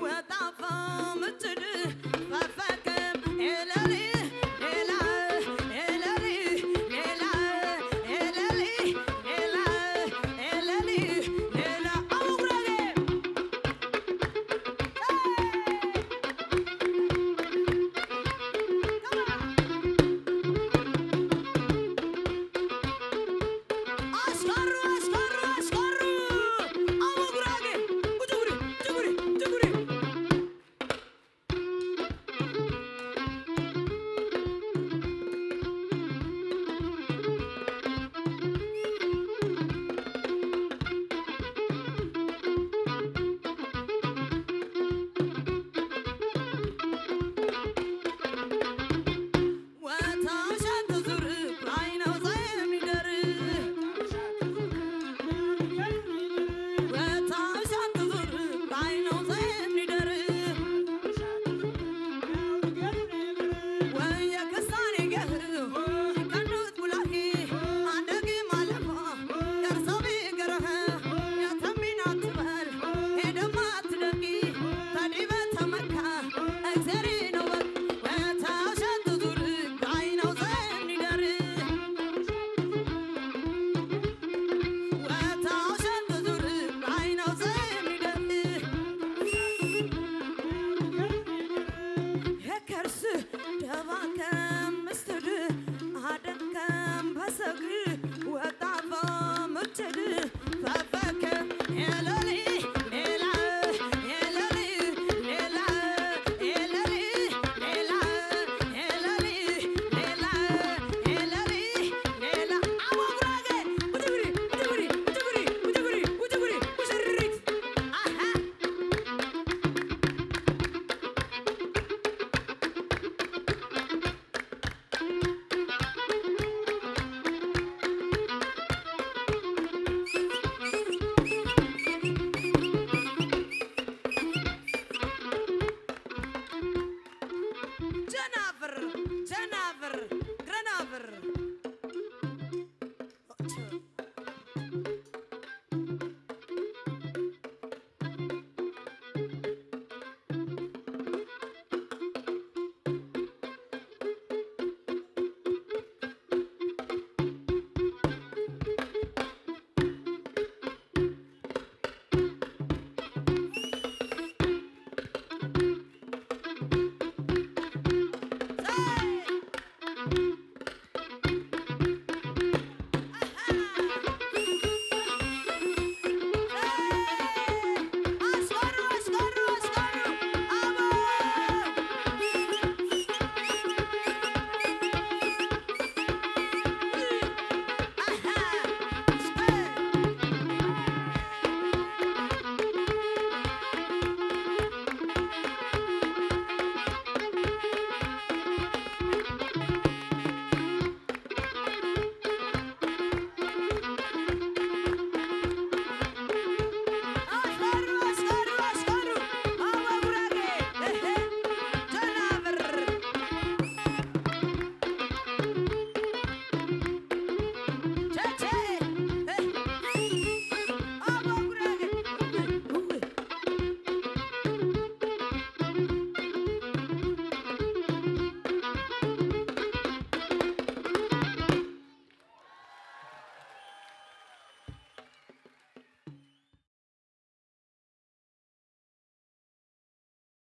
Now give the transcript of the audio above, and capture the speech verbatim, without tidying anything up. What the fuck?